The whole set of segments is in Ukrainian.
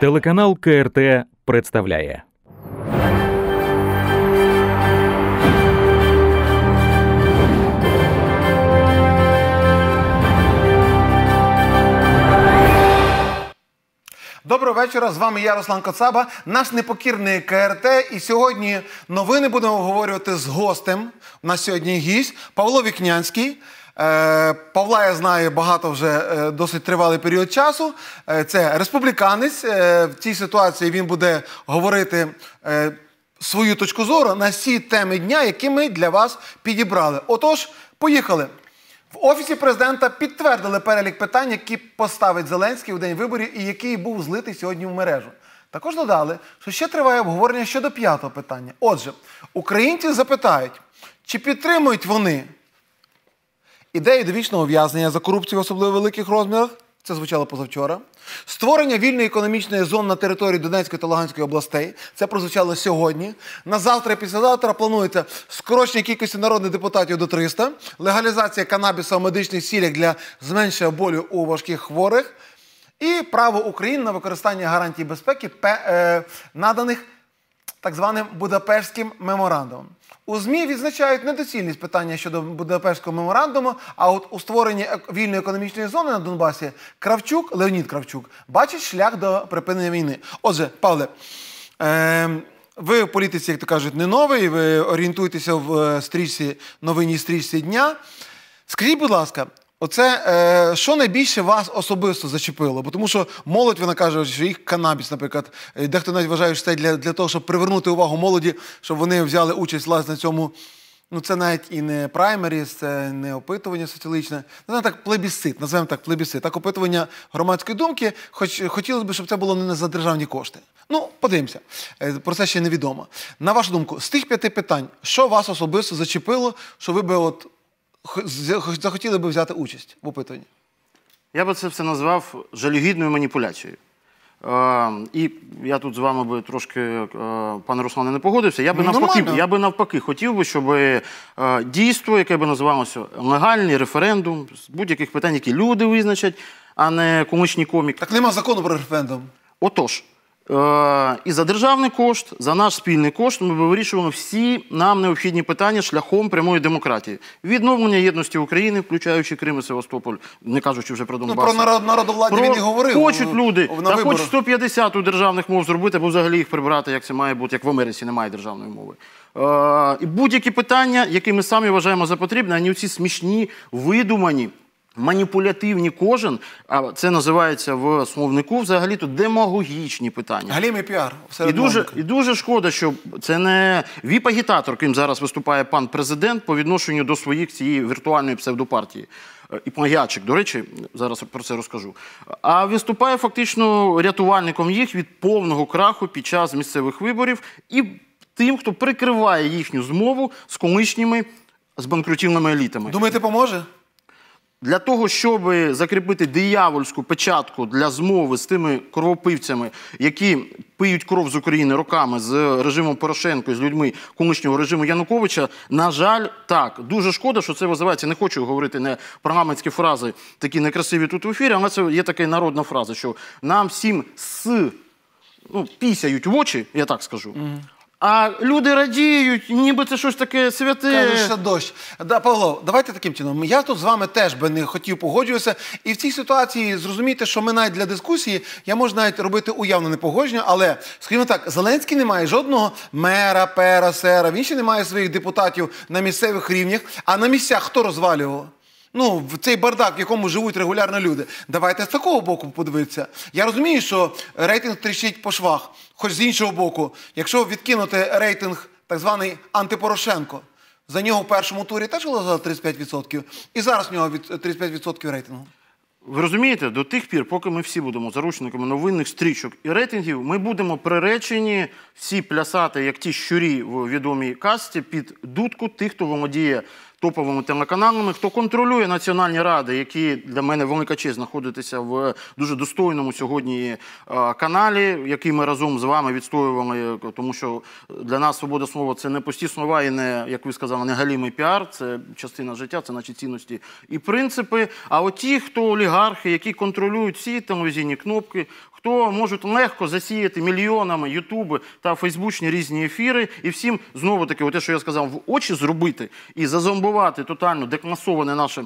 Телеканал КРТ представляє. Доброго вечора, з вами я, Руслан Коцаба, наш непокірний КРТ. І сьогодні новини будемо обговорювати з гостем. У нас сьогодні гість Павло Вікнянський. Павла я знаю багато вже досить тривалий період часу. Це республіканець. В цій ситуації він буде говорити свою точку зору на всі теми дня, які ми для вас підібрали. Отож, поїхали. В Офісі Президента підтвердили перелік питань, які поставить Зеленський у день виборів і який був злитий сьогодні в мережу. Також додали, що ще триває обговорення щодо 5-го питання. Отже, українців запитають, чи підтримують вони ідею довічного ув'язнення за корупцію в особливо великих розмірах, це звучало позавчора, створення вільної економічної зони на території Донецької та Луганської областей, це прозвучало сьогодні. На завтра і післязавтра планується скорочення кількості народних депутатів до 300, легалізація канабіса у медичних цілях для зменшення болю у важких хворих і право України на використання гарантій безпеки, наданих так званим Будапештським меморандумом. У ЗМІ відзначають недоцільність питання щодо Будапештського меморандуму, а от у створенні вільної економічної зони на Донбасі Кравчук, Леонід Кравчук, бачить шлях до припинення війни. Отже, Павле, ви в політиці, як то кажуть, не новий, ви орієнтуєтеся в новинній стрічці дня. Скажіть, будь ласка, оце, що найбільше вас особисто зачепило? Тому що молодь, вона каже, що їх канабіс, наприклад, дехто навіть вважає, що це для того, щоб привернути увагу молоді, щоб вони взяли участь, власне, в цьому, ну, це навіть і не праймеріс, це не опитування соціологічне, це так плебісцит, називаємо так плебісцит, так опитування громадської думки, хоч хотілося б, щоб це було не за державні кошти. Ну, подивимося, про це ще невідомо. На вашу думку, з тих 5 питань, що вас особисто зачепило, що ви би от захотіли б взяти участь в опитуванні? Я би це все назвав жалюгідною маніпуляцією. І я тут з вами би трошки, пане Руслане, не погодився. Я би навпаки хотів би, щоб дійство, яке би називалося легальний референдум, з будь-яких питань, які люди визначать, а не комічні коміки. Так нема закону про референдум. Отож. І за державний кошт, за наш спільний кошт ми вирішуємо всі нам необхідні питання шляхом прямої демократії. Відновлення єдності України, включаючи Крим і Севастополь, не кажучи вже про Донбас. Ну, про народовладдя він і говорив. Хочуть люди, та хоч 150 державних мов зробити, або взагалі їх прибрати, як це має бути, як в Америці немає державної мови. І будь-які питання, які ми самі вважаємо за потрібне, а не оці смішні, видумані, маніпулятивні кожен, а це називається в словнику взагалі-то демагогічні питання. Галімий піар. І дуже шкода, що це не віп-агітатор, ким зараз виступає пан президент по відношенню до своїх цієї віртуальної псевдопартії. І плагіатчик, до речі, зараз про це розкажу. А виступає фактично рятувальником їх від повного краху під час місцевих виборів і тим, хто прикриває їхню змову з колишніми, з банкрутівними елітами. Думаєте, поможе? Для того, щоб закріпити диявольську печатку для змови з тими кровопивцями, які пиють кров з України роками з режимом Порошенко, з людьми колишнього режиму Януковича, на жаль, так. Дуже шкода, що це визивається, не хочу говорити не парламентські фрази, такі некрасиві тут в ефірі, але це є така народна фраза, що нам всім пісяють в очі, я так скажу. А люди радіють, ніби це щось таке святе. Кажеш, що дощ. Павло, давайте таким чином. Я тут з вами теж би не хотів погоджуватися. І в цій ситуації зрозумійте, що ми навіть для дискусії, я можу навіть робити уявно непогодження, але, скажімо так, Зеленський не має жодного мера, пера, сера. Він ще не має своїх депутатів на місцевих рівнях. А на місцях хто розвалював? Ну, в цей бардак, в якому живуть регулярно люди. Давайте з такого боку подивитися. Я розумію, що рейтинг тріщить по швах. Хоч з іншого боку, якщо відкинути рейтинг так званий антипорошенко, за нього в першому турі теж голосувало 35%, і зараз в нього 35% рейтингу. Ви розумієте, до тих пір, поки ми всі будемо заручниками новинних стрічок і рейтингів, ми будемо приречені всі плясати, як ті щурі в відомій казці, під дудку тих, хто володіє топовими телеканалами, хто контролює національні ради, які для мене велика честь знаходитися в дуже достойному сьогодні каналі, який ми разом з вами відстоювали, тому що для нас свобода слова – це не пусті слова і не, як ви сказали, не галімий піар, це частина життя, це наші цінності і принципи. А от ті, хто олігархи, які контролюють всі телевізійні кнопки, хто можуть легко засіяти мільйонами ютуби та фейсбучні різні ефіри і всім, знову-таки, те, що я сказав, в очі зробити і зазомбувати тотально декласоване наше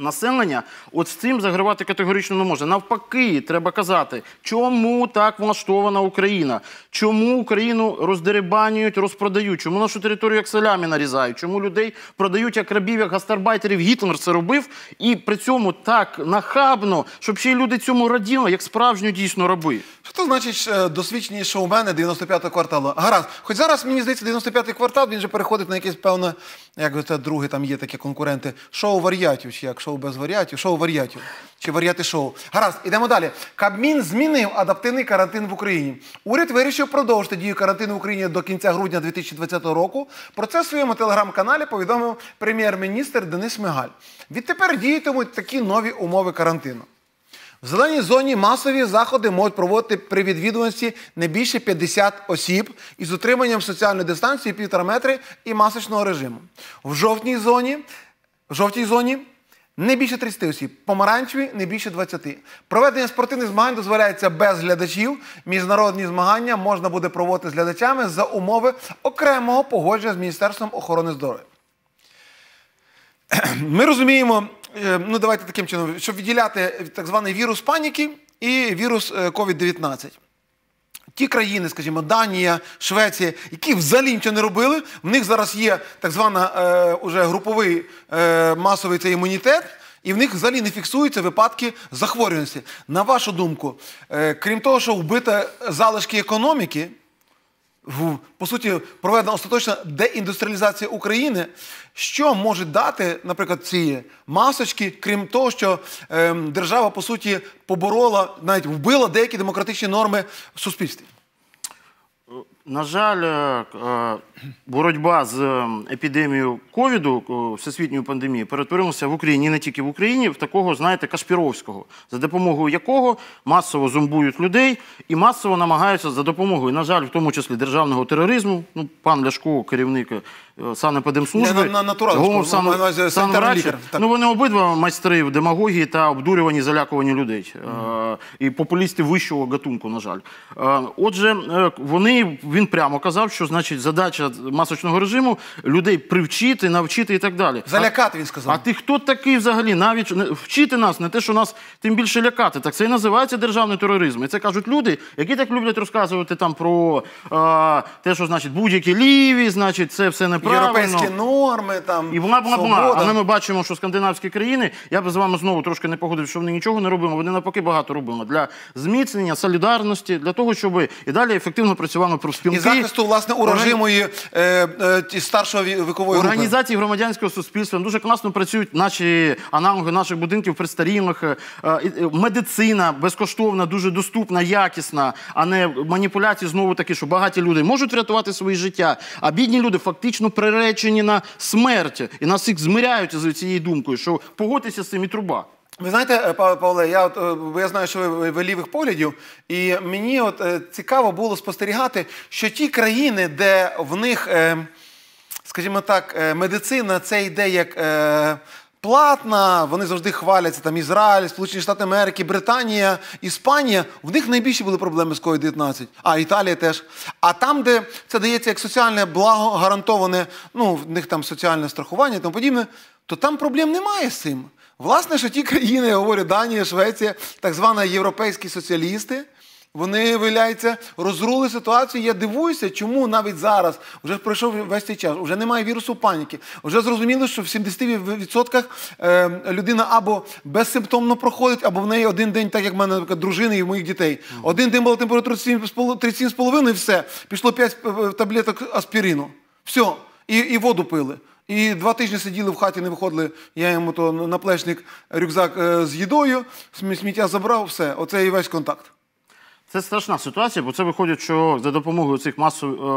населення, от з цим загравати категорично не можна. Навпаки, треба казати, чому так влаштована Україна, чому Україну роздерибанюють, розпродають, чому нашу територію як салямі нарізають, чому людей продають як рабів, як гастарбайтерів. Гітлер це робив, і при цьому так нахабно, щоб ще й люди цьому раділи, як справжньо дійсно раби. Що значить досвідчені шоумени 95-го кварталу? Гаразд, хоч зараз, мені здається, 95-й квартал, він же переходить на якесь певне, як би це друге, там є такі конкуренти, шоу варіатів, чи як шоу без варіатів, шоу варіатів, чи варіати шоу. Гаразд, ідемо далі. Кабмін змінив адаптивний карантин в Україні. Уряд вирішив продовжити дію карантину в Україні до кінця грудня 2020 року. Про це в своєму телеграм-каналі повідомив прем'єр-міністр Денис Шмигаль. Відтепер діятимуть такі нові умови карантину. В зеленій зоні масові заходи можуть проводити при відвідуваності не більше 50 осіб із утриманням соціальної дистанції 1,5 метри і масочного режиму. В жовтій зоні не більше 30 осіб, помаранчеві – не більше 20. Проведення спортивних змагань дозволяється без глядачів. Міжнародні змагання можна буде проводити з глядачами за умови окремого погодження з Міністерством охорони здоров'я. Ми розуміємо, ну давайте таким чином, щоб відділяти так званий вірус паніки і вірус COVID-19. Ті країни, скажімо, Данія, Швеція, які взагалі нічого не робили, в них зараз є так званий уже груповий масовий цей імунітет, і в них взагалі не фіксуються випадки захворюваності. На вашу думку, крім того, що вбиті залишки економіки, по суті, проведена остаточна деіндустріалізація України, що може дати, наприклад, ці масочки, крім того, що держава, по суті, поборола, навіть вбила деякі демократичні норми в суспільстві? На жаль, боротьба з епідемією ковіду, всесвітньою пандемією, перетворилася в Україні, не тільки в Україні, в такого, знаєте, Кашпіровського, за допомогою якого масово зомбують людей і масово намагаються за допомогою, на жаль, в тому числі державного тероризму, ну, пан Ляшко, керівник санепідемслужби, ну, вони обидва майстри в демагогії та обдурювані, залякувані людей. І популісти вищого гатунку, на жаль. Отже, вони... Він прямо казав, що, значить, задача масочного режиму – людей привчити, навчити і так далі. Залякати, він сказав. А ти хто такий взагалі? Навіть вчити нас, не те, що нас тим більше лякати. Так це і називається державний тероризм. І це кажуть люди, які так люблять розказувати там про те, що, значить, будь-які ліві, значить, це все неправильно. Європейські норми, там, свобода. Але ми бачимо, що скандинавські країни, я б з вами знову трошки не погодив, що вони нічого не робимо, вони навпаки багато робимо. Для зміцнення солідарності, для того, щоб і далі ефективно працювали про і захисту, власне, урожимої старшого вікової групи. Організації громадянського суспільства. Дуже класно працюють наші аналоги наших будинків престарілих. Медицина безкоштовна, дуже доступна, якісна, а не маніпуляції, знову таки, що багаті люди можуть врятувати своє життя, а бідні люди фактично приречені на смерть. І нас їх змиряють з цією думкою, що погодьтеся з цим і труба. Ви знаєте, Павле, я знаю, що ви лівих поглядів, і мені цікаво було спостерігати, що ті країни, де в них, скажімо так, медицина, це йде як платна, вони завжди хваляться, там Ізраїль, Сполучені Штати Америки, Британія, Іспанія, в них найбільші були проблеми з COVID-19, а Італія теж. А там, де це дається як соціальне благо, гарантоване, ну, в них там соціальне страхування і тому подібне, то там проблем немає з цим. Власне, що ті країни, я говорю, Данія, Швеція, так звані європейські соціалісти, вони, виявляється, розрули ситуацію. Я дивуюся, чому навіть зараз, вже пройшов весь цей час, вже немає вірусу паніки, вже зрозуміло, що в 70% людина або безсимптомно проходить, або в неї один день, так як в мене, наприклад, дружини і моїх дітей. Один день була температура 37,5 і все, пішло 5 таблеток аспірину. Все, і воду пили. І 2 тижні сиділи в хаті, не виходили, я йому то наплечник, рюкзак з їдою, сміття забрав, все, оце і весь контакт. Це страшна ситуація, бо це виходить, що за допомогою цих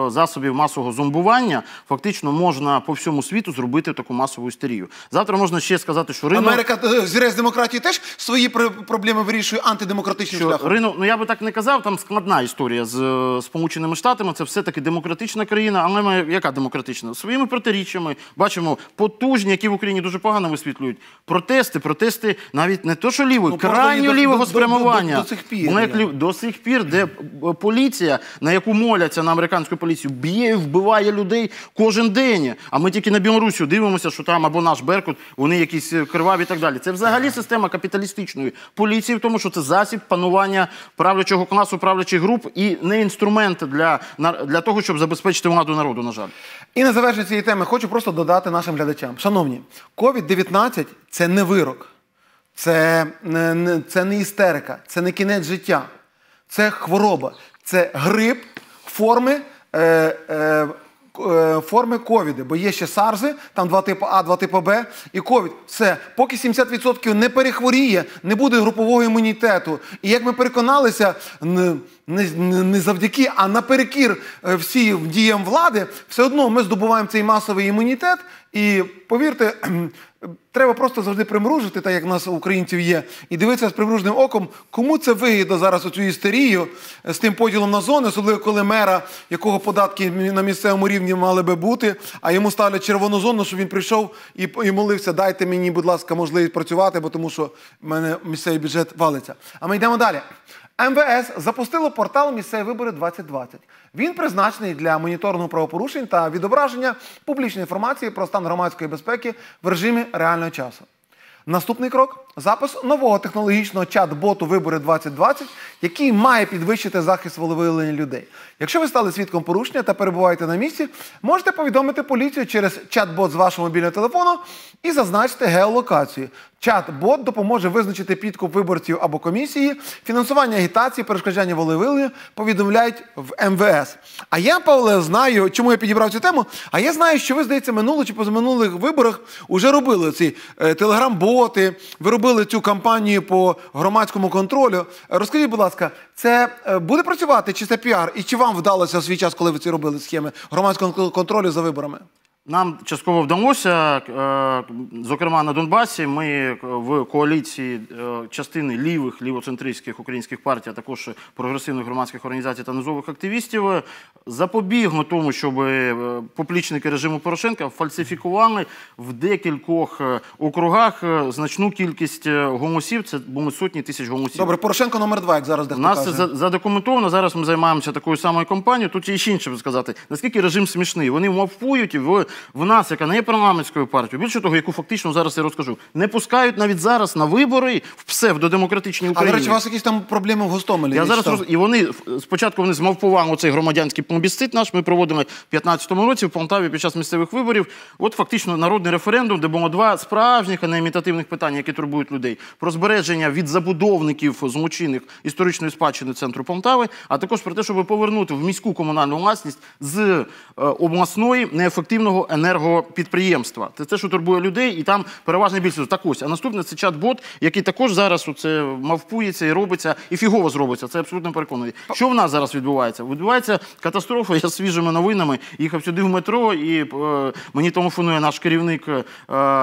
засобів масового зомбування фактично можна по всьому світу зробити таку масову істерію. Завтра можна ще сказати, що ринок... Америка зірець демократії теж свої проблеми вирішує антидемократичним шляхом? Ринок, ну я би так не казав, там складна історія з Сполученими Штатами, це все-таки демократична країна, але яка демократична? Своїми протиріччями, бачимо, потужні, які в Україні дуже погано висвітлюють, протести навіть не то, що лівої, крайньо лівого спрямування. До цих пір, де поліція, на яку моляться на американську поліцію, б'є і вбиває людей кожен день. А ми тільки на Білорусі дивимося, що там або наш Беркут, вони якісь криваві і так далі. Це взагалі система капіталістичної поліції, в тому, що це засіб панування правлячого класу, правлячих груп і не інструмент для того, щоб забезпечити владу народу, на жаль. І на завершення цієї теми хочу просто додати нашим глядачам. Шановні, COVID-19 – це не вирок, це не істерика, це не кінець життя. Це хвороба, це грип форми ковіду, бо є ще сарзи, там два типи А, два типи Б і ковід. Все, поки 70% не перехворіє, не буде групового імунітету. І як ми переконалися, не завдяки, а наперекір всім діям влади, все одно ми здобуваємо цей масовий імунітет. І повірте, треба просто завжди примружити, так як в нас у українців є, і дивитися з примруженим оком, кому це вигідно зараз оцю істерію з тим поділом на зони, особливо коли мера, якого податки на місцевому рівні мали би бути, а йому ставлять червону зону, щоб він прийшов і молився, дайте мені, будь ласка, можливість працювати, бо тому що в мене місцевий бюджет валиться. А ми йдемо далі. МВС запустило портал «Місцеві вибори-2020». Він призначений для моніторингу правопорушень та відображення публічної інформації про стан громадської безпеки в режимі реального часу. Наступний крок – запис нового технологічного чат-боту «Вибори-2020», який має підвищити захист волевиявлення людей. Якщо ви стали свідком порушення та перебуваєте на місці, можете повідомити поліцію через чат-бот з вашого мобільного телефону і зазначити геолокацію. Чат-бот допоможе визначити підкуп виборців або комісії, фінансування агітації, перешкоджання волевиявленню, повідомляють в МВС. А я, Павле, знаю, чому я підібрав цю тему, а я знаю, що ви, здається, минулих чи позаминулих виборах вже робили ці телеграм-боти, ви робили цю кампанію по громадському контролю. Розкажіть, будь ласка, це буде працювати, чи це піар, і чи вам вдалося в свій час, коли ви ці робили схеми громадського контролю за виборами? Нам частково вдалося, зокрема на Донбасі, ми в коаліції частини лівих, лівоцентристських українських партій, а також прогресивних громадських організацій та низових активістів запобігли тому, щоб поплічники режиму Порошенка фальсифікували в декількох округах значну кількість голосів, це були сотні тисяч голосів. Добре, Порошенко номер 2, як зараз дехто каже. У нас це задокументовано, зараз ми займаємося такою самою кампанією, тут є ще інше сказати, наскільки режим смішний, вони мавпують в нас, яка не є парламентською партією, більше того, яку фактично зараз я розкажу, не пускають навіть зараз на вибори в псевдодемократичній Україні. А, до речі, у вас якісь там проблеми в Гостомелі? Я зараз розкажу. І вони, спочатку вони змавпували оцей громадянський плебісцит наш, ми проводили в 15-му році в Полтаві під час місцевих виборів. От фактично народний референдум, де було два справжніх, а не імітативних питання, які турбують людей. Про збереження від забудовників злочинних історичної спадщини центру Полтави, а також про те, щоб повернути в міську комунальну власність з обласної неефективної енергопідприємства. Це те, що турбує людей, і там переважна більшість. Так ось, а наступне – це чат-бот, який також зараз мавпується і робиться, і фігово зробиться, це абсолютно переконаний. Що в нас зараз відбувається? Відбувається катастрофа, я з свіжими новинами їхав сюди в метро, і мені телефонує наш керівник,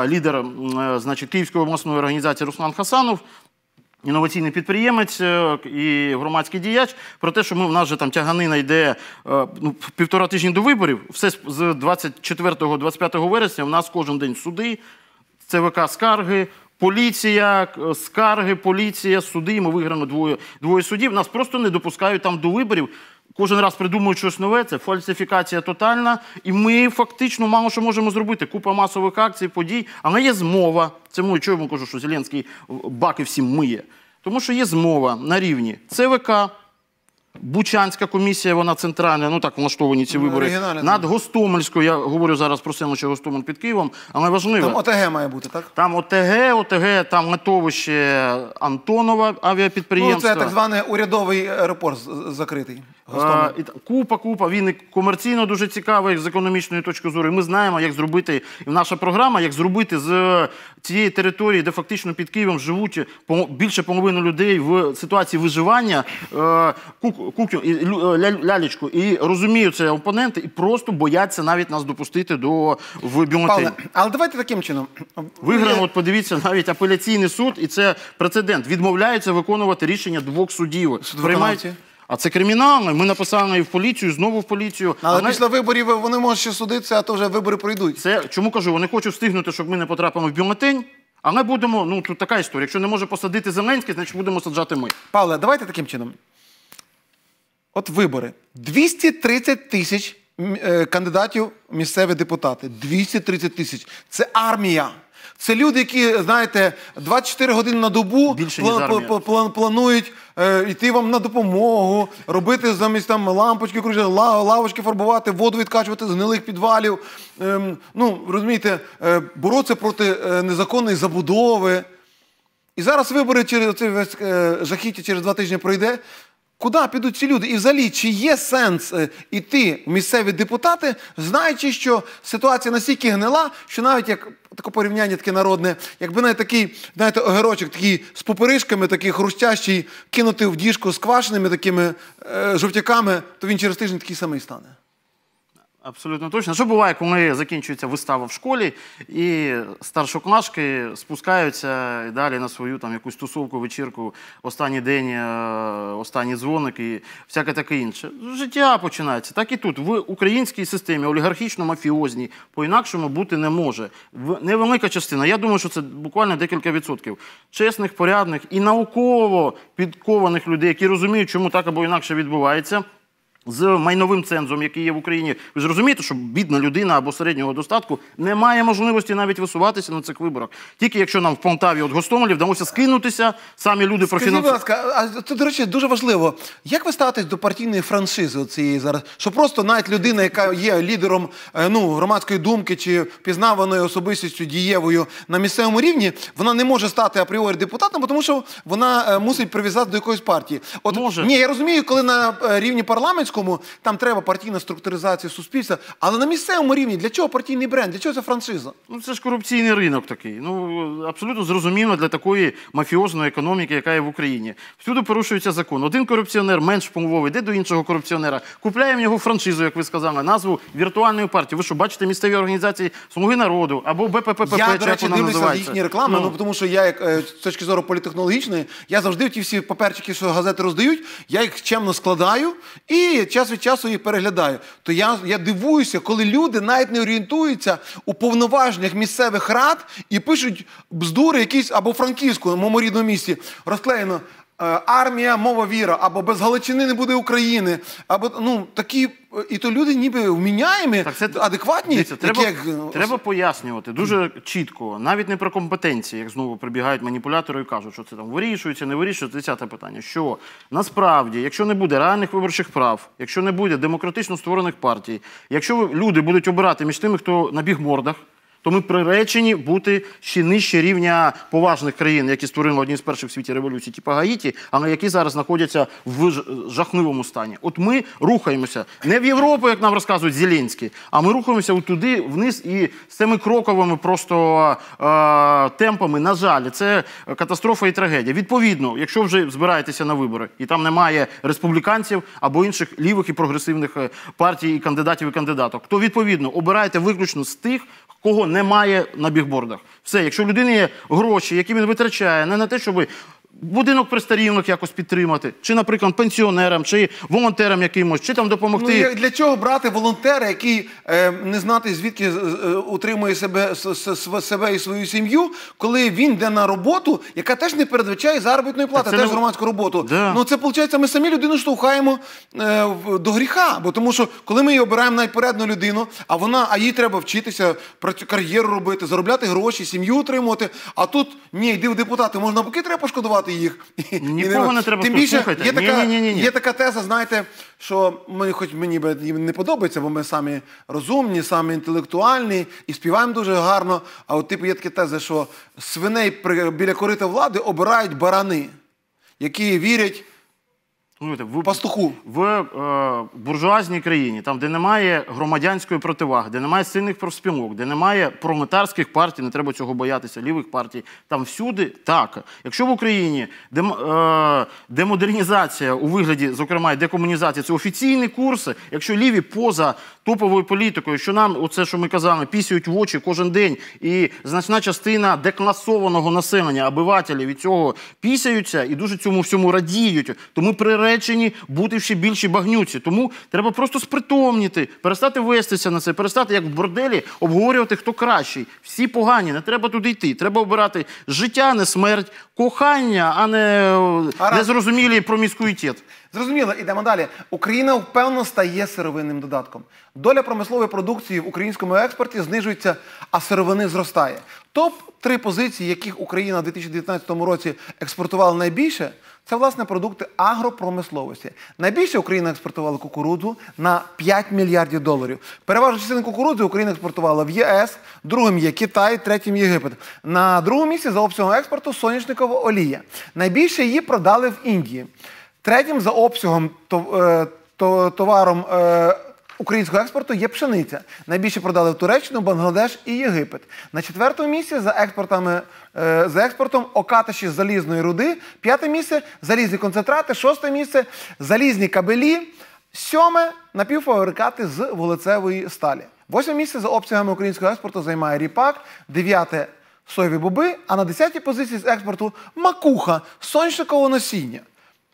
лідер Київської обласної організації Руслан Коцаба, інноваційний підприємець і громадський діяч, про те, що в нас же там тяганина йде півтора тижні до виборів, все з 24-25 вересня в нас кожен день суди, ЦВК скарги, поліція, скарги, поліція, суди, ми виграємо двоє судів, нас просто не допускають там до виборів. Кожен раз придумують щось нове, це фальсифікація тотальна, і ми фактично мало що можемо зробити. Купа масових акцій, подій, але є змова. Це ми чуємо, кажу, що Зеленський баки всім миє. Тому що є змова на рівні ЦВК, Бучанська комісія, вона центральна, ну так влаштовані ці вибори. Над Гостомельською, я говорю зараз про Семичі Гостомель під Києвом, але важливо. Там ОТГ має бути, так? Там ОТГ, там литовище Антонова авіапідприємства. Ну, це так званий урядовий аеропорт закритий. Купа, він і комерційно дуже цікавий, з економічної точки зору. Ми знаємо, як зробити, і наша програма, як зробити з цієї території, де фактично під Києвом живуть більше половини людей в ситуації виживання, лялечку, і розуміють це опоненти, і просто бояться навіть нас допустити до бюлетені. Але давайте таким чином. Виграємо, от подивіться, навіть апеляційний суд, і це прецедент, відмовляється виконувати рішення двох судів. А це кримінально, ми написали і в поліцію, і знову в поліцію. Але після виборів вони можуть ще судитися, а то вже вибори пройдуть. Чому кажу, вони хочуть встигнути, щоб ми не потрапили в бюлетень, але будемо, ну тут така історія, якщо не може посадити Зеленський, значить будемо саджати ми. Павле, давайте таким чином. От вибори. 230 тисяч кандидатів місцеві депутати. 230 тисяч. Це армія. Це люди, які, знаєте, 24 години на добу планують йти вам на допомогу, робити замість там лампочки, лавочки фарбувати, воду відкачувати з гнилих підвалів. Ну, розумієте, боротися проти незаконної забудови. І зараз вибори, жахіття через 2 тижні пройде. Куди підуть ці люди? І взагалі, чи є сенс йти в місцеві депутати, знаючи, що ситуація настільки гнила, що навіть, як таке порівняння таке народне, якби навіть такий, знаєте, огірочок такий з пупиришками, такий хрустящий, кинути в діжку з квашеними такими жовтяками, то він через тиждень такий самий стане. Абсолютно точно. Що буває, коли закінчується вистава в школі, і старшоклашки спускаються і далі на свою там якусь тусовку, вечірку, останній день, останній дзвоник і всяке таке інше. Життя починається. Так і тут. В українській системі, олігархічно-мафіозній, по-інакшому бути не може. Невелика частина, я думаю, що це буквально декілька відсотків, чесних, порядних і науково підкованих людей, які розуміють, чому так або інакше відбувається, з майновим цензом, який є в Україні. Ви ж розумієте, що бідна людина або середнього достатку не має можливості навіть висуватися на цих виборах. Тільки якщо нам в Полтаві, от Гостомелі, вдалося скинутися, самі люди профінансують. Скажіть, будь ласка, це, до речі, дуже важливо. Як ви ставитесь до партійної франшизи цієї зараз? Що просто навіть людина, яка є лідером громадської думки чи пізнаваною особистістю дієвою на місцевому рівні, вона не може стати апріорі депутатом, тому що вона мусить прив'язатися до якоїсь партії. Ні, я розумію, коли на рівні парламентського там треба партійна структуризація суспільства, але на місцевому рівні для чого партійний бренд, для чого ця франшиза? Ну це ж корупційний ринок такий, ну абсолютно зрозуміло для такої мафіозної економіки, яка є в Україні. Всюди порушується закон. Один корупціонер менш впливовий, йде до іншого корупціонера, купляє в нього франшизу, як ви сказали, назву віртуальної партії. Ви що, бачите місцеві організації «Слуги народу» або БППП, чи як вона називається? Я, до речі, дивлюся їхні реклами, тому що я, з точки зору політехнологічної, я завжди ті всі паперчики, що газети роздають, я їх чемно складаю і час від часу їх переглядаю, то я дивуюся, коли люди навіть не орієнтуються у повноваженнях місцевих рад і пишуть бздури якісь, або франківську, в моєму рідному місті, розклеєно «Армія, мова, віра», або «Без Галичини не буде України», або, ну, такі... І то люди ніби вміняємі, адекватні. Треба пояснювати дуже чітко, навіть не про компетенції, як знову прибігають маніпулятори і кажуть, що це там вирішується, не вирішується, це 10-те питання. Що насправді, якщо не буде реальних виборчих прав, якщо не буде демократично створених партій, якщо люди будуть обирати між тими, хто на бігбордах, то ми приречені бути ще нижче рівня поважних країн, які створили одні з перших в світі революцій, типу Гаїті, але які зараз знаходяться в жахливому стані. От ми рухаємося не в Європу, як нам розказують Зеленський, а ми рухаємося туди, вниз, і з цими кроковими просто темпами, на жаль, це катастрофа і трагедія. Відповідно, якщо вже збираєтеся на вибори, і там немає республіканців або інших лівих і прогресивних партій, і кандидатів, і кандидаток, то, відповідно, обираєте виключно з тих, кого немає на бігбордах. Все, якщо в людини є гроші, які він витрачає, не на те, щоб будинок престарілих якось підтримати, чи, наприклад, пенсіонерам, чи волонтерам якимось, чи там допомогти. Для чого брати волонтера, який не знати звідки утримує себе і свою сім'ю, коли він йде на роботу, яка теж не передбачає заробітної плати, теж громадську роботу. Ну це, виходить, ми самі людину штовхаємо до гріха, бо тому що, коли ми її обираємо навіть порядну людину, а їй треба вчитися, кар'єру робити, заробляти гроші, сім'ю утримувати, а тут, ні, йди в депутати, може навпаки треба пошкодувати слухати їх. Нікого не треба слухати. Є така теза, знаєте, що хоч мені не подобається, бо ми самі розумні, самі інтелектуальні і співаємо дуже гарно, а от типу є така теза, що свиней біля корита влади обирають барани, які вірять пастуху. В буржуазній країні, там, де немає громадянської противаги, де немає сильних профспілок, де немає пролетарських партій, не треба цього боятися, лівих партій, там всюди так. Якщо в Україні демодернізація у вигляді, зокрема, декомунізація – це офіційні курси, якщо ліві поза топовою політикою, якщо нам, оце, що ми казали, пісяють в очі кожен день, і значна частина декласованого населення, обивателів від цього пісяються і дуже цьому всьому радіють, то ми приречені бути ще більші багнюці. Тому треба просто спритомніти, перестати вестися на це, перестати, як в борделі, обговорювати, хто кращий. Всі погані, не треба туди йти. Треба обирати життя, не смерть, кохання, а не незрозумілий проміскуїтет. Зрозуміло, ідемо далі. Україна впевнено стає сировинним додатком. Доля промислової продукції в українському експорті знижується, а сировини зростає. Топ-3 позиції, яких Україна в 2019 році експортувала найбільше, це, власне, продукти агропромисловості. Найбільше Україна експортувала кукурудзу на 5 мільярдів доларів. Переважна частина кукурудзи Україна експортувала в ЄС, другим є Китай, третім – Єгипет. На другому місці за обсягом експорту соняшникова олія. Найбільше її продали в Індії. Третім за обсягом товаром українського експорту є пшениця. Найбільше продали в Туреччину, Бангладеш і Єгипет. На четвертому місці за експортом окатиші залізної руди. П'яте місце – залізні концентрати. Шосте місце – залізні кабелі. Сьоме – напівфабрикати з вуглецевої сталі. Восьме місце за обсягами українського експорту займає ріпак. Дев'яте – соєві боби. А на 10-й позиції з експорту – макуха, соняшникове насіння.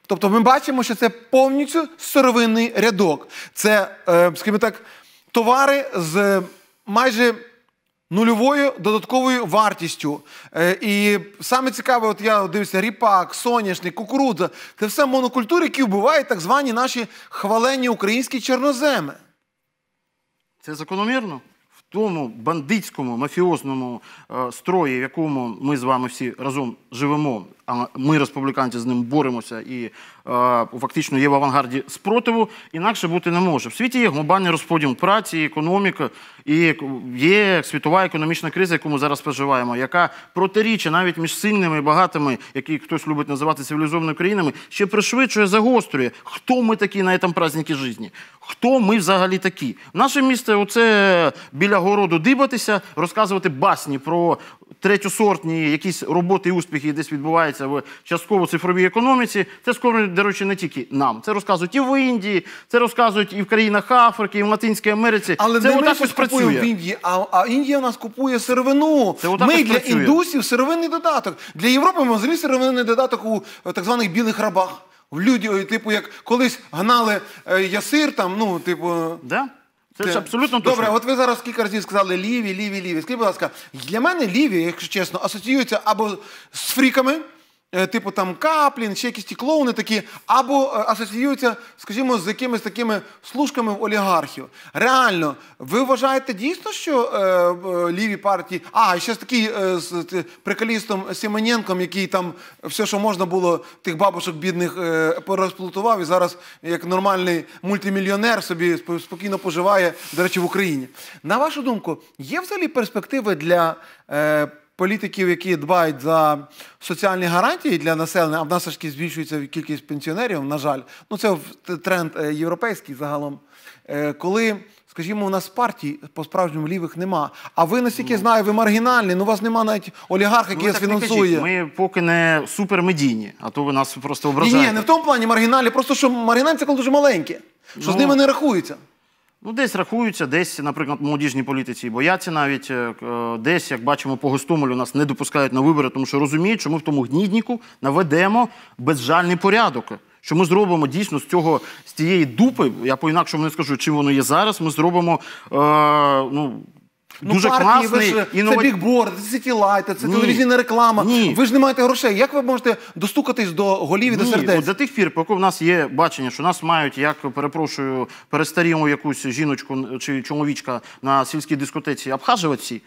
Тобто ми бачимо, що це повністю сировинний рядок. Це, скажімо так, товари з майже нульовою додатковою вартістю. І саме цікаве, от я дивлюся, ріпак, соняшник, кукурудза – це все монокультури, які вбивають так звані наші хвалені українські чорноземи. Це закономірно? В тому бандитському, мафіозному строї, в якому ми з вами всі разом живемо, а ми, республіканці, з ним боремося і фактично є в авангарді спротиву, інакше бути не може. В світі є глобальний розподіл праці, економіка, і є світова економічна криза, яку ми зараз переживаємо, яка протирічить навіть між сильними і багатими, які хтось любить називати цивілізованими країнами, ще пришвидшує, загострює. Хто ми такі на цьому празднику життя? Хто ми взагалі такі? Наше місце – оце біля городу дибатися, розказувати басні про третьосортні якісь роботи і успіхи, десь відбуваються в частково цифровій економіці. Це скоро, до речі, не тільки нам. Це розказують і в Індії, це розказують і в країнах Африки, і в Латинській Америці. Але не ми щось купуємо в Індії, а Індія в нас купує сировину. Ми для індусів сировинний додаток. Для Європи ми взагалі сировинний додаток у так званих білих рабах. В людей, типу, як колись гнали ясир, там, ну, типу... Да, це ж абсолютно точно. Добре, от ви зараз кілька разів сказали ліві, ліві, ліві. Скажіть, будь ласка, для мене ліві, якщо чесно, асоціюються або з фріками, типу, там, Каплін, ще якісь ті клоуни такі, або асоціюються, скажімо, з якимись такими служками в олігархів. Реально, ви вважаєте дійсно, що ліві партії... А, і ще з таким приколістом Сіменєнком, який там все, що можна було, тих бабушок бідних порозплутував, і зараз, як нормальний мультимільйонер, собі спокійно поживає, до речі, в Україні. На вашу думку, є взагалі перспективи для політиків, які дбають за соціальні гарантії для населення, а в нас аж збільшується кількість пенсіонерів, на жаль, ну це тренд європейський загалом, коли, скажімо, у нас партій по-справжньому лівих нема, а ви, наскільки знаю, ви маргінальні, ну у вас нема навіть олігарха, який вас фінансує. Ми поки не супермедійні, а то ви нас просто ображаєте. Ні, не в тому плані маргінальні, просто що маргінальні це коли дуже маленькі, що з ними не рахується. Ну, десь рахуються, десь, наприклад, молодіжні політиці бояться навіть, десь, як бачимо, по Гостомелю нас не допускають на вибори, тому що розуміють, що ми в тому гніднику наведемо безжальний порядок. Що ми зробимо дійсно з тієї дупи, я по-інакшому не скажу, чим воно є зараз, ми зробимо, ну... Дуже класний, це бікборд, це сітілайт, це телевізійна реклама. Ви ж не маєте грошей. Як ви можете достукатись до голів і до сердець? Ні, до тих пір, поки в нас є бачення, що нас мають, як, перепрошую, перестарілу якусь жіночку чи чоловічка на сільській дискотеці обхажувати всі,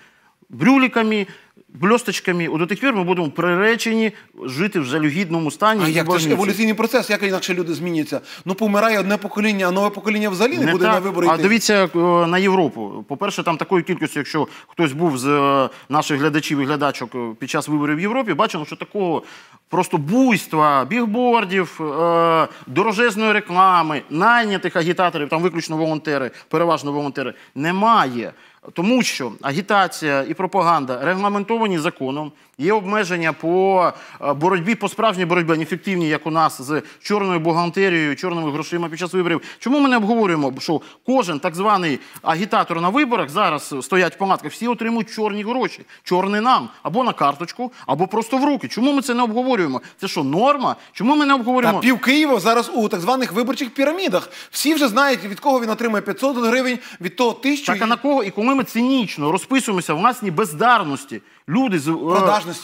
брюліками, бльосточками. От до тих пір ми будемо приречені жити в жалюгідному стані. А як це ж еволюційний процес? Як інакше люди зміняться? Ну, помирає одне покоління, а нове покоління взагалі не буде на вибори йти. А дивіться на Європу. По-перше, там такої кількості, якщо хтось був з наших глядачів і глядачок під час виборів в Європі, бачимо, що такого просто буйства, бігбордів, дорожезної реклами, найнятих агітаторів, там виключно волонтери, переважно волонтери, немає. Тому що агітація і пропаганда регламентовані законом, є обмеження по боротьбі, по справжній боротьбі, а не фіктивній, як у нас, з чорною бухгалтерією, чорними грошима під час виборів. Чому ми не обговорюємо, що кожен так званий агітатор на виборах, зараз стоять в палатках, всі отримують чорні гроші, чорний нам, або на карточку, або просто в руки. Чому ми це не обговорюємо? Це що, норма? Чому ми не обговорюємо? Та пів Києва зараз у так званих виборчих пірамідах. Всі вже знають, від кого він отримає 500 гривень, від того 1000. Так, а на кого? І коли ми цинічно розписуємося в власній бездарності, люди з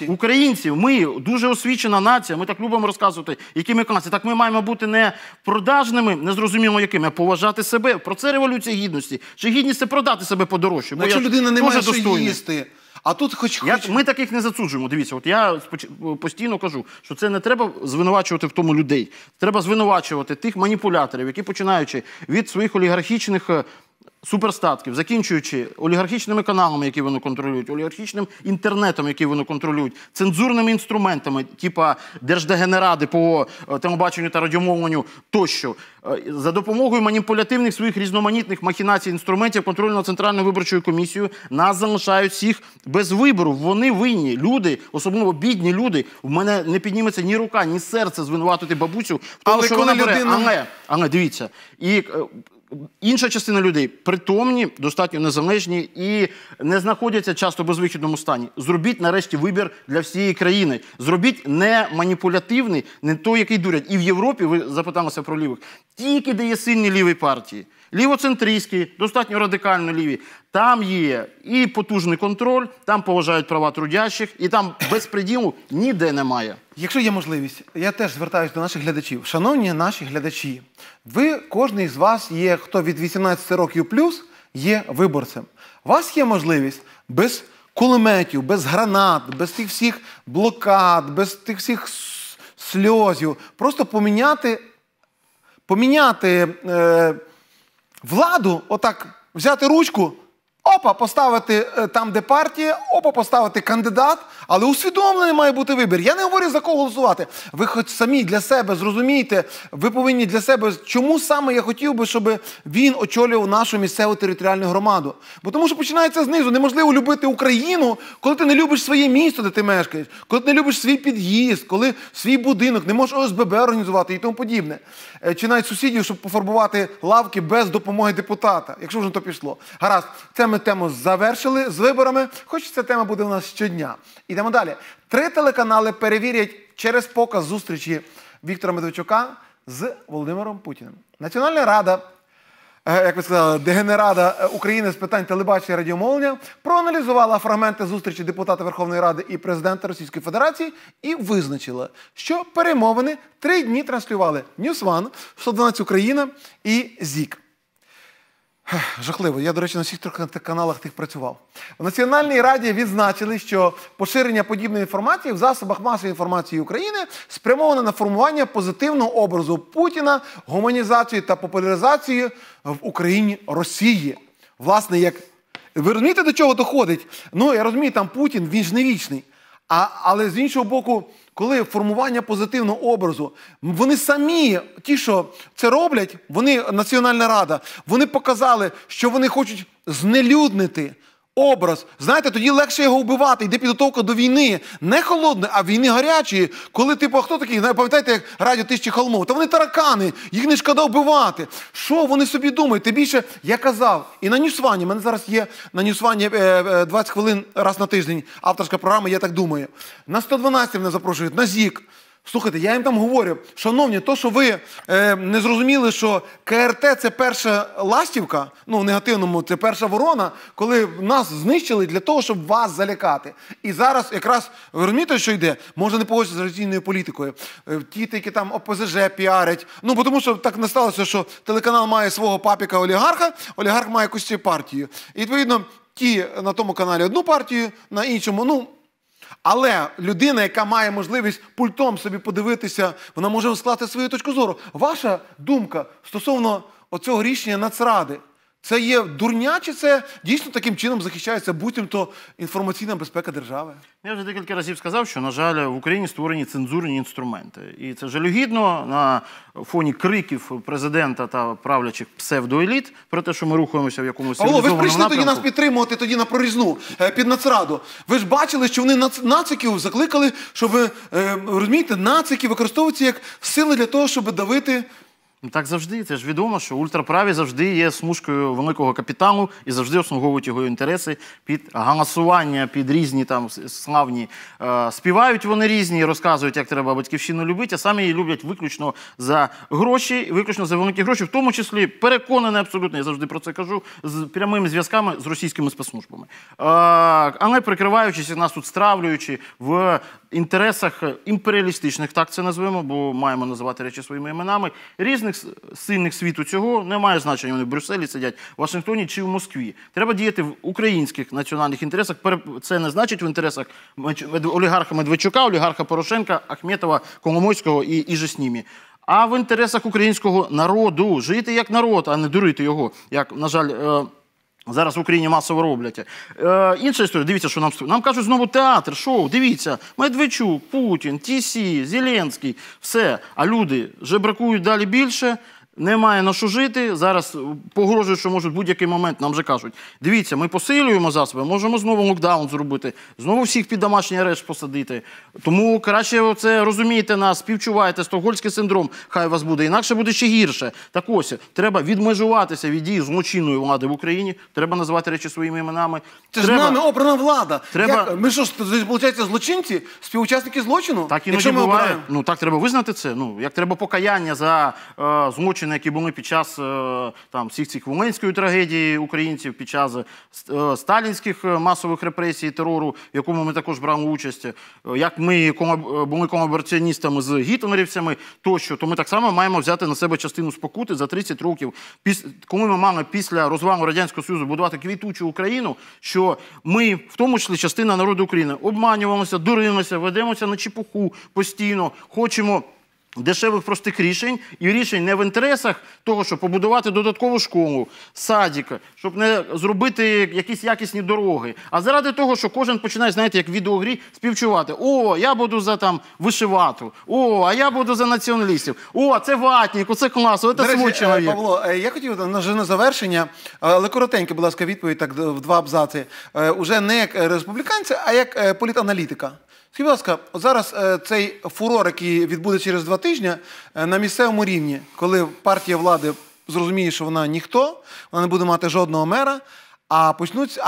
українців, ми дуже освічена нація, ми так любимо розказувати, які ми класи. Так ми маємо бути не продажними, незрозуміло якими, а поважати себе. Про це революція гідності. Чи гідність – це продати себе подорожче? Якщо людина не має що їсти, а тут хоч... Ми таких не засуджуємо. Дивіться, от я постійно кажу, що це не треба звинувачувати в тому людей. Треба звинувачувати тих маніпуляторів, які, починаючи від своїх олігархічних суперстатків, закінчуючи олігархічними каналами, які вони контролюють, олігархічним інтернетом, який вони контролюють, цензурними інструментами, типа держдегенеради по телебаченню та радіомовленню тощо, за допомогою маніпулятивних своїх різноманітних махінацій інструментів контрольно Центральною виборчою комісією нас залишають всіх без вибору. Вони винні. Люди, особливо бідні люди, в мене не підніметься ні рука, ні серце звинуватити бабусю в тому, що вона бере. Але, дивіться, і... Інша частина людей притомні, достатньо незалежні і не знаходяться часто в безвихідному стані. Зробіть нарешті вибір для всієї країни. Зробіть не маніпулятивний, не той, який дурять. І в Європі, ви запиталися про лівих, тільки де є сильні ліві партії. Лівоцентристські, достатньо радикально ліві. Там є і потужний контроль, там поважають права трудящих, і там безпреділу ніде немає. Якщо є можливість, я теж звертаюся до наших глядачів. Шановні наші глядачі, ви, кожен з вас є, хто від 18 років плюс, є виборцем. У вас є можливість без кулеметів, без гранат, без тих всіх блокад, без тих всіх сльозів, просто поміняти владу, отак взяти ручку, опа, поставити там, де партія, опа, поставити кандидат, але усвідомлений має бути вибір. Я не говорю, за кого голосувати. Ви хоч самі для себе зрозумієте, ви повинні для себе, чому саме я хотів би, щоб він очолював нашу місцеву територіальну громаду. Бо тому що починається знизу. Неможливо любити Україну, коли ти не любиш своє місто, де ти мешкаєш, коли ти не любиш свій під'їзд, коли свій будинок, не можеш ОСББ організувати і тому подібне. Чи навіть сусідів, щоб пофарбувати лавки без допомоги депутата, якщо вже на то пішло. Гаразд, це ми тему завершили з виборами, хоч ця тема буде у нас щодня. Ідемо далі. 3 телеканали перевірять через показ зустрічі Віктора Медведчука з Володимиром Путіним. Національна рада, як ви сказали, Дегенерада України з питань телебачення і радіомовлення проаналізувала фрагменти зустрічі депутата Верховної Ради і президента Російської Федерації і визначила, що перемовини 3 дні транслювали News 1, 112 Україна і ЗІК. Жахливо. Я, до речі, на всіх 3 каналах тих працював. У Національній Раді відзначили, що поширення подібної інформації в засобах масової інформації України спрямоване на формування позитивного образу Путіна, гуманізацію та популяризацію в Україні Росії. Власне, як... Ви розумієте, до чого доходить? Ну, я розумію, там Путін, він ж не вічний. Але, з іншого боку, коли формування позитивного образу, вони самі, ті, що це роблять, вони, Національна Рада, вони показали, що вони хочуть знелюднити образ. Знаєте, тоді легше його вбивати, йде підготовка до війни. Не холодної, а війни гарячої. Коли, типу, хто такий, пам'ятаєте, як радіо Тисячі Холмов? Та вони таракани, їх не шкода вбивати. Що вони собі думають? Тим більше, я казав, і на Ньюсвані, в мене зараз є на Ньюсвані 20 хвилин раз на тиждень авторська програма, я так думаю. На 112 мене запрошують, на ЗІК. Слухайте, я їм там говорю, шановні, то, що ви не зрозуміли, що КРТ – це перша ластівка, ну, в негативному, це перша ворона, коли нас знищили для того, щоб вас залякати. І зараз якраз, ви розумієте, що йде? Можна не погодитися з російською політикою. Ті, які там ОПЗЖ піарять. Ну, тому що так не сталося, що телеканал має свого папіка-олігарха, олігарх має якусь партію. І, відповідно, ті на тому каналі одну партію, на іншому, ну... Але людина, яка має можливість пультом собі подивитися, вона може вислати свою точку зору. Ваша думка стосовно оцього рішення Нацради, це є дурня, чи це дійсно таким чином захищається буцімто інформаційна безпека держави? Я вже декілька разів сказав, що, на жаль, в Україні створені цензурні інструменти. І це жалюгідно на фоні криків президента та правлячих псевдоеліт про те, що ми рухаємося в якомусь цивілізованому напрямку. Алло, ви ж прийшли тоді нас підтримувати тоді на прорізну під Нацраду. Ви ж бачили, що вони нациків закликали, щоб, розумієте, нацики використовуються як сили для того, щоб давити... Так завжди. Це ж відомо, що ультраправі завжди є смужкою великого капіталу і завжди обслуговують його інтереси під голосування, під різні там славні. Співають вони різні, розказують, як треба батьківщину любити, а самі її люблять виключно за гроші, виключно за великі гроші, в тому числі переконаний абсолютно, я завжди про це кажу, з прямими зв'язками з російськими спецслужбами. Але прикриваючись, нас тут стравлюючи в інтересах імперіалістичних, так це називаємо, бо маємо називати речі своїми іменами, різних сильних світу цього, не має значення, вони в Брюсселі сидять, в Вашингтоні чи в Москві. Треба діяти в українських національних інтересах, це не значить в інтересах олігарха Медведчука, олігарха Порошенка, Ахметова, Коломойського і же з ними. А в інтересах українського народу, жити як народ, а не дурити його, як, на жаль, зараз в Україні масово роблять. Інша історія, дивіться, що нам кажуть знову театр, шоу, дивіться, Медведчук, Путін, Тісі, Зеленський, все. А люди жебракують далі більше, немає на що жити, зараз погрожують, що можуть будь-який момент, нам вже кажуть, дивіться, ми посилюємо засоби, можемо знову локдаун зробити, знову всіх під домашній арешт посадити. Тому краще це розумійте нас, співчувайте, стокгольмський синдром хай вас буде, інакше буде ще гірше. Так ось, треба відмежуватися від дії злочинної влади в Україні, треба називати речі своїми іменами. Це ж нами обрана влада. Ми що, виходить, злочинці? Співучасники злочину? Так іноді буває. Ну так треба визнати це, як треба покаяння за злочин, які були під час всіх цих волинської трагедії українців, під час сталінських масових репресій, терору, в якому ми також брали участь, як ми були колабораціоністами з гітлерівцями тощо, то ми так само маємо взяти на себе частину спокути за 30 років, коли ми мали після розвалу Радянського Союзу будувати квітучу Україну, що ми, в тому числі частина народу України, обманювалися, дурилися, ведемося на чепуху постійно, хочемо дешевих простих рішень, і рішень не в інтересах того, щоб побудувати додаткову школу, садик, щоб не зробити якісь якісні дороги, а заради того, що кожен починає, знаєте, як в відеогрі, співчувати. О, я буду за там вишивату, о, а я буду за націоналістів, о, це ватник, оце класно, це свій чоловік. Павло, я хотів на завершення, але коротенько, будь ласка, відповідь так в два абзаци, уже не як республіканця, а як політаналітика. Скажіть, будь ласка, зараз цей фурор, який відбуде через 2 тижні на місцевому рівні, коли партія влади зрозуміє, що вона ніхто, вона не буде мати жодного мера, а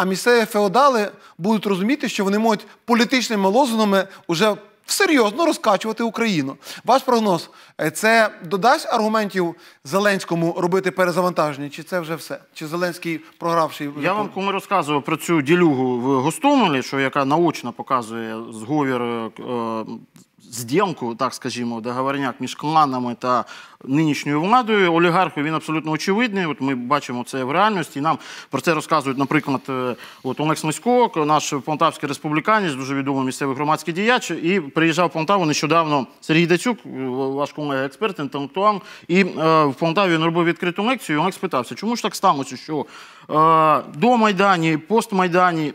місцеві феодали будуть розуміти, що вони можуть політичними лозунгами вже серйозно розкачувати Україну. Ваш прогноз, це додасть аргументів Зеленському робити перезавантаження? Чи це вже все? Чи Зеленський програвший? Я вам коли розказував про цю ділюгу в Гостомелі, яка наочно показує зговір, зділку, так скажімо, договорняк між кланами та нинішньою владою. Олігарху він абсолютно очевидний, ми бачимо це в реальності, і нам про це розказують, наприклад, Олекс Мисько, наш полтавський республіканець, дуже відомий місцевий громадський діяч, і приїжджав в Полтаву нещодавно Сергій Дацюк, ваш колега експерт, інтелектуал, і в Полтаві він робив відкриту лекцію, і Олекс питався, чому ж так сталося, що до Майдані, постмайдані,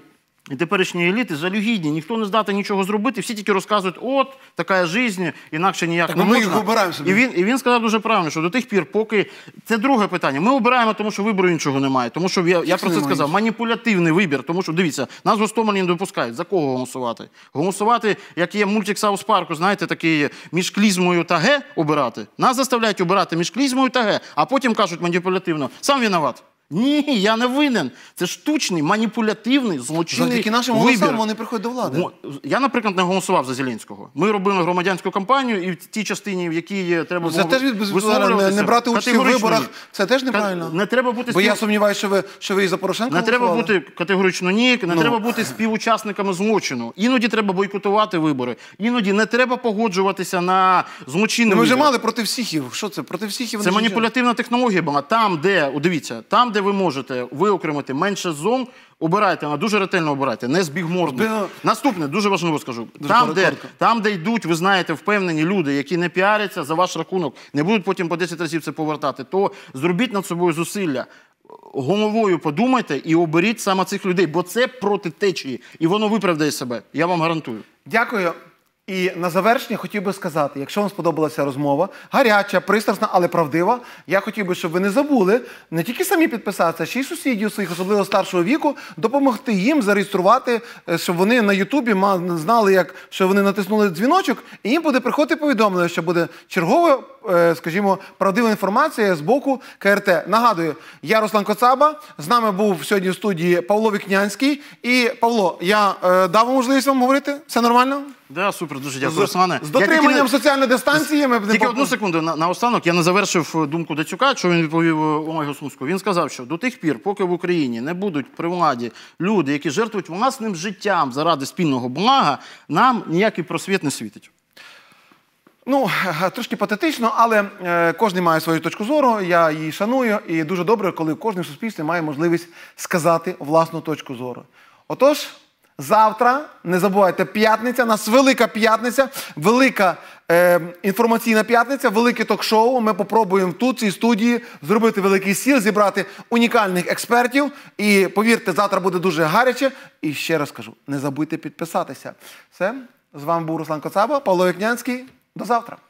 і теперішні еліти жалюгідні, ніхто не здатен нічого зробити, всі тільки розказують, от, така життя, інакше ніяк не можна. І він сказав дуже правильно, що до тих пір, поки... Це друге питання. Ми обираємо, тому що вибору іншого немає. Тому що, я про це сказав, маніпулятивний вибір. Тому що, дивіться, нас в Гостомелі не допускають. За кого голосувати? Голосувати, як є мультик Саус Парку, знаєте, такий між клізмою та Г обирати. Нас заставляють обирати між клізмою та Г, а потім кажуть маніпулятивно, сам виноват. Ні, я не винен. Це штучний, маніпулятивний, злочинний вибір. Завдяки нашим голосам вони приходять до влади. Я, наприклад, не голосував за Зеленського. Ми робили громадянську кампанію, і в тій частині, в якій треба було висловлюватися. Не брати участь у виборах, це теж неправильно. Бо я сумніваюся, що ви і за Порошенка голосували. Не треба бути категорично ні, не треба бути співучасниками злочину. Іноді треба бойкотувати вибори. Іноді не треба погоджуватися на злочинні вибори. Ми вже мали проти всіхів. Що це? Проти всіхів. Це маніпулятивна технологія була. Там, де ви можете виокремити менше зон, обирайте, дуже ретельно обирайте, не збігмордно. Наступне, дуже важливо скажу. Там, де йдуть, ви знаєте, впевнені люди, які не піаряться за ваш рахунок, не будуть потім по 10 разів це повертати, то зробіть над собою зусилля. Головою подумайте і оберіть саме цих людей, бо це проти течії. І воно виправдає себе, я вам гарантую. Дякую. І на завершення хотів би сказати, якщо вам сподобалася розмова, гаряча, пристрасна, але правдива, я хотів би, щоб ви не забули не тільки самі підписатися, а ще й сусідів своїх, особливо старшого віку, допомогти їм зареєструвати, щоб вони на Ютубі знали, що вони натиснули дзвіночок, і їм буде приходити повідомлення, що буде чергова, скажімо, правдива інформація з боку КРТ. Нагадую, я Руслан Коцаба, з нами був сьогодні в студії Павло Вікнянський. І, Павло, я дав вам можливість вам говорити? Все нормально? Да, супер, дуже дякую, Руслане. З дотриманням соціальної дистанції ми... Тільки одну секунду, наостанок, я не завершив думку Дацюка, що він відповів Омегу Сумського. Він сказав, що до тих пір, поки в Україні не будуть при владі люди, які жертвують власним життям заради спільного блага, нам ніякий просвіт не світить. Ну, трошки патетично, але кожен має свою точку зору, я її шаную, і дуже добре, коли кожен в суспільстві має можливість сказати власну точку зору. Отож, завтра, не забувайте, п'ятниця, у нас велика п'ятниця, велика інформаційна п'ятниця, велике ток-шоу. Ми попробуємо тут, в цій студії, зробити великий стіл, зібрати унікальних експертів. І, повірте, завтра буде дуже гаряче. І ще раз кажу, не забудьте підписатися. Все, з вами був Руслан Коцаба, Павло Вікнянський. До завтра.